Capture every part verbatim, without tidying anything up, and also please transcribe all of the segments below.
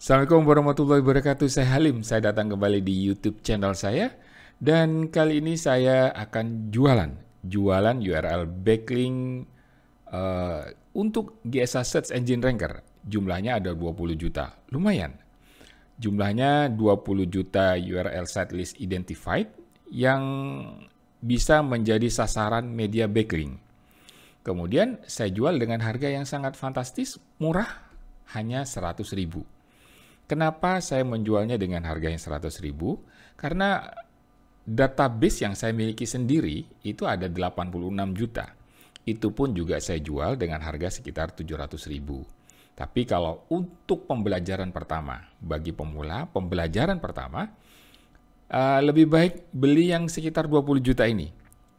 Assalamualaikum warahmatullahi wabarakatuh, saya Halim. Saya datang kembali di YouTube channel saya. Dan kali ini saya akan jualan. Jualan U R L backlink uh, untuk G S A Search Engine Ranker. Jumlahnya ada dua puluh juta, lumayan. Jumlahnya dua puluh juta U R L sitelist identified yang bisa menjadi sasaran media backlink. Kemudian saya jual dengan harga yang sangat fantastis, murah, hanya seratus ribu. Kenapa saya menjualnya dengan harga yang seratus ribu? Karena database yang saya miliki sendiri itu ada delapan puluh enam juta. Itu pun juga saya jual dengan harga sekitar tujuh ratus ribu. Tapi kalau untuk pembelajaran pertama, bagi pemula, pembelajaran pertama, lebih baik beli yang sekitar dua puluh juta ini.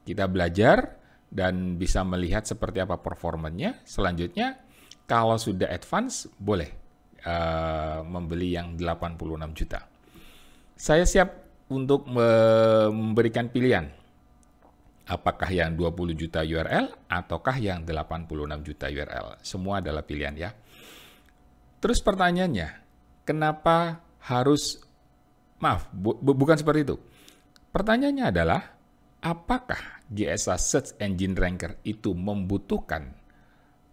Kita belajar dan bisa melihat seperti apa performanya. Selanjutnya, kalau sudah advance, boleh Uh, membeli yang delapan puluh enam juta. Saya siap untuk memberikan pilihan, apakah yang dua puluh juta U R L ataukah yang delapan puluh enam juta U R L. Semua adalah pilihan ya. Terus pertanyaannya, kenapa harus, maaf, bu, bu, bukan seperti itu. Pertanyaannya adalah, apakah G S A Search Engine Ranker itu membutuhkan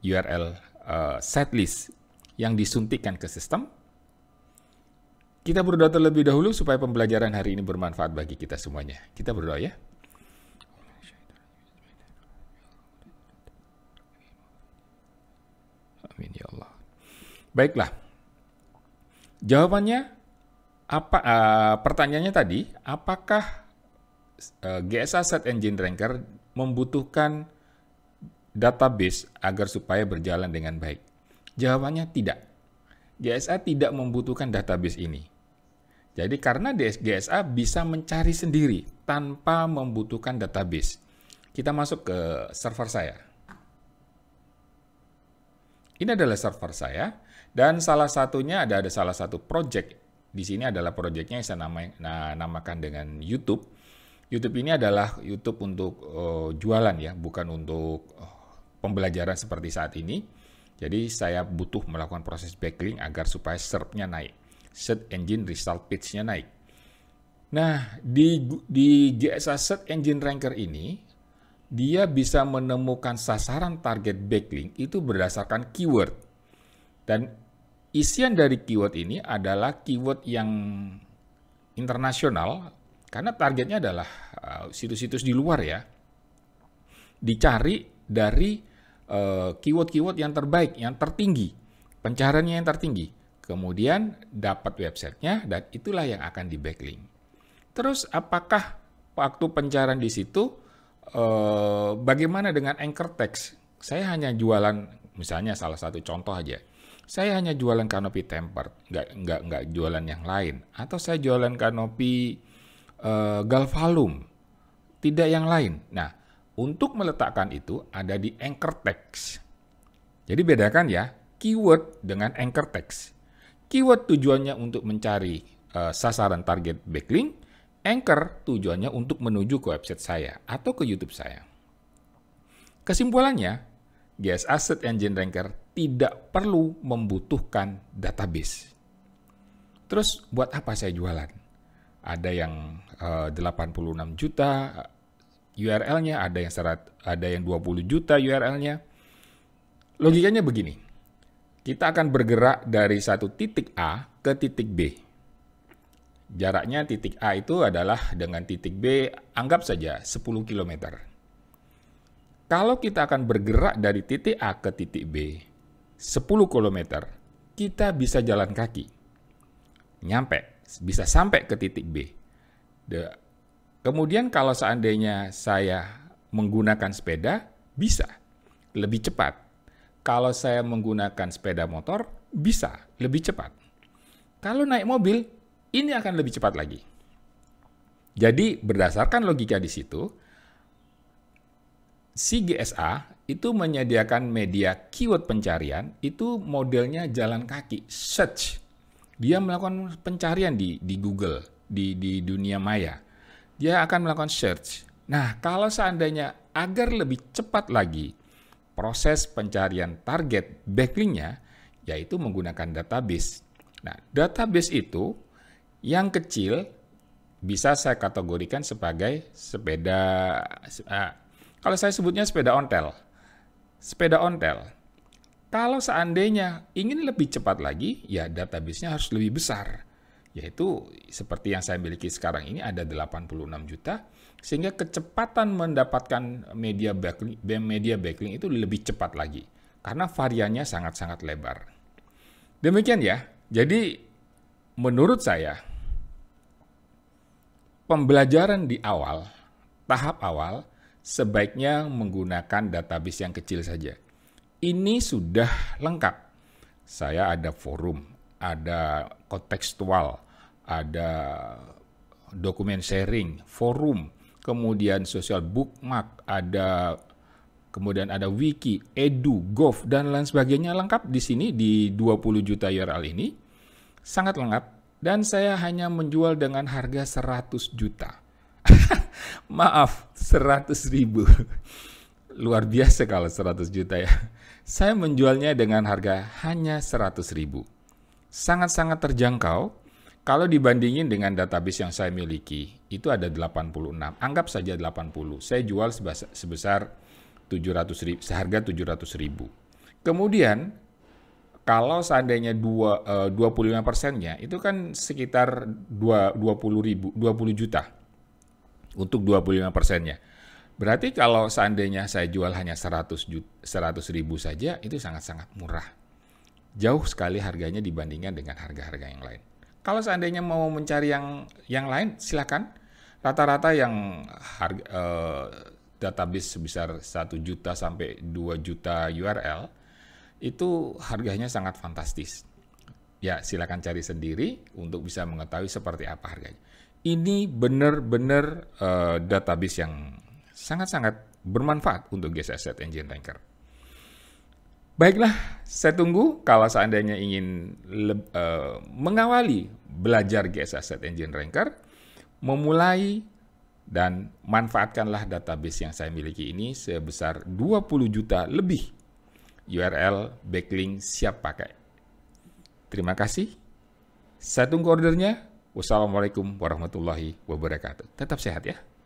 U R L uh, setlist yang disuntikkan ke sistem? Kita berdoa terlebih dahulu supaya pembelajaran hari ini bermanfaat bagi kita semuanya. Kita berdoa ya. Amin ya Allah. Baiklah. Jawabannya apa? Uh, pertanyaannya tadi, apakah uh, G S A Search Engine Ranker membutuhkan database agar supaya berjalan dengan baik? Jawabannya tidak. G S A tidak membutuhkan database ini. Jadi karena G S A bisa mencari sendiri tanpa membutuhkan database. Kita masuk ke server saya. Ini adalah server saya dan salah satunya ada ada salah satu project. Di sini adalah projectnya yang saya namai, nah, namakan dengan YouTube. YouTube ini adalah YouTube untuk uh, jualan ya, bukan untuk uh, pembelajaran seperti saat ini. Jadi saya butuh melakukan proses backlink agar supaya S E R P-nya naik. Search Engine Result Page-nya naik. Nah, di, di G S A Search Engine Ranker ini, dia bisa menemukan sasaran target backlink itu berdasarkan keyword. Dan isian dari keyword ini adalah keyword yang internasional, karena targetnya adalah situs-situs di luar ya. Dicari dari keyword-keyword yang terbaik, yang tertinggi, pencariannya yang tertinggi, kemudian dapat websitenya dan itulah yang akan di backlink. Terus apakah waktu pencarian di situ, eh, bagaimana dengan anchor text? Saya hanya jualan, misalnya salah satu contoh aja, saya hanya jualan kanopi tempered, nggak nggak nggak jualan yang lain, atau saya jualan kanopi eh, galvalum, tidak yang lain. Nah, untuk meletakkan itu ada di anchor text. Jadi bedakan ya, keyword dengan anchor text. Keyword tujuannya untuk mencari uh, sasaran target backlink, anchor tujuannya untuk menuju ke website saya atau ke YouTube saya. Kesimpulannya, G S A Search Engine Ranker tidak perlu membutuhkan database. Terus buat apa saya jualan? Ada yang uh, delapan puluh enam juta, U R L-nya, ada yang serat, ada yang dua puluh juta U R L-nya. Logikanya begini. Kita akan bergerak dari satu titik A ke titik B. Jaraknya titik A itu adalah dengan titik B, anggap saja sepuluh kilometer. Kalau kita akan bergerak dari titik A ke titik B, sepuluh kilometer, kita bisa jalan kaki. Nyampe, bisa sampai ke titik B. The, Kemudian kalau seandainya saya menggunakan sepeda, bisa lebih cepat. Kalau saya menggunakan sepeda motor, bisa lebih cepat. Kalau naik mobil, ini akan lebih cepat lagi. Jadi berdasarkan logika di situ, si G S A itu menyediakan media keyword pencarian, itu modelnya jalan kaki, search. Dia melakukan pencarian di, di Google, di, di dunia maya. Dia akan melakukan search. Nah, kalau seandainya agar lebih cepat lagi proses pencarian target backlink-nya, yaitu menggunakan database. Nah, database itu yang kecil bisa saya kategorikan sebagai sepeda, ah, kalau saya sebutnya sepeda ontel. Sepeda ontel. Kalau seandainya ingin lebih cepat lagi, ya database-nya harus lebih besar. Yaitu seperti yang saya miliki sekarang ini ada delapan puluh enam juta, sehingga kecepatan mendapatkan media backlink, media backlink itu lebih cepat lagi. Karena variannya sangat-sangat lebar. Demikian ya. Jadi menurut saya pembelajaran di awal, tahap awal, sebaiknya menggunakan database yang kecil saja. Ini sudah lengkap. Saya ada forum, ada kontekstual, ada dokumen sharing, forum, kemudian social bookmark, ada kemudian ada wiki, edu, gov, dan lain sebagainya lengkap di sini di dua puluh juta U R L ini. Sangat lengkap. Dan saya hanya menjual dengan harga seratus juta. Maaf, seratus ribu. Luar biasa kalau seratus juta ya. Saya menjualnya dengan harga hanya seratus ribu. Sangat-sangat terjangkau. Kalau dibandingin dengan database yang saya miliki, itu ada delapan puluh enam. Anggap saja delapan puluh. Saya jual sebesar tujuh ratus ribu, seharga tujuh ratus ribu. Kemudian, kalau seandainya dua, uh, dua puluh lima persennya, itu kan sekitar dua, dua puluh ribu, dua puluh juta untuk dua puluh lima persennya. Berarti kalau seandainya saya jual hanya seratus ribu saja, itu sangat-sangat murah. Jauh sekali harganya dibandingkan dengan harga-harga yang lain. Kalau seandainya mau mencari yang yang lain, silakan. Rata-rata yang harga, uh, database sebesar satu juta sampai dua juta U R L, itu harganya sangat fantastis. Ya, silakan cari sendiri untuk bisa mengetahui seperti apa harganya. Ini benar-benar uh, database yang sangat-sangat bermanfaat untuk G S A Search Engine Ranker. Baiklah, saya tunggu kalau seandainya ingin uh, mengawali belajar G S A Search Engine Ranker, memulai dan manfaatkanlah database yang saya miliki ini sebesar dua puluh juta lebih U R L backlink siap pakai. Terima kasih. Saya tunggu ordernya. Wassalamualaikum warahmatullahi wabarakatuh. Tetap sehat ya.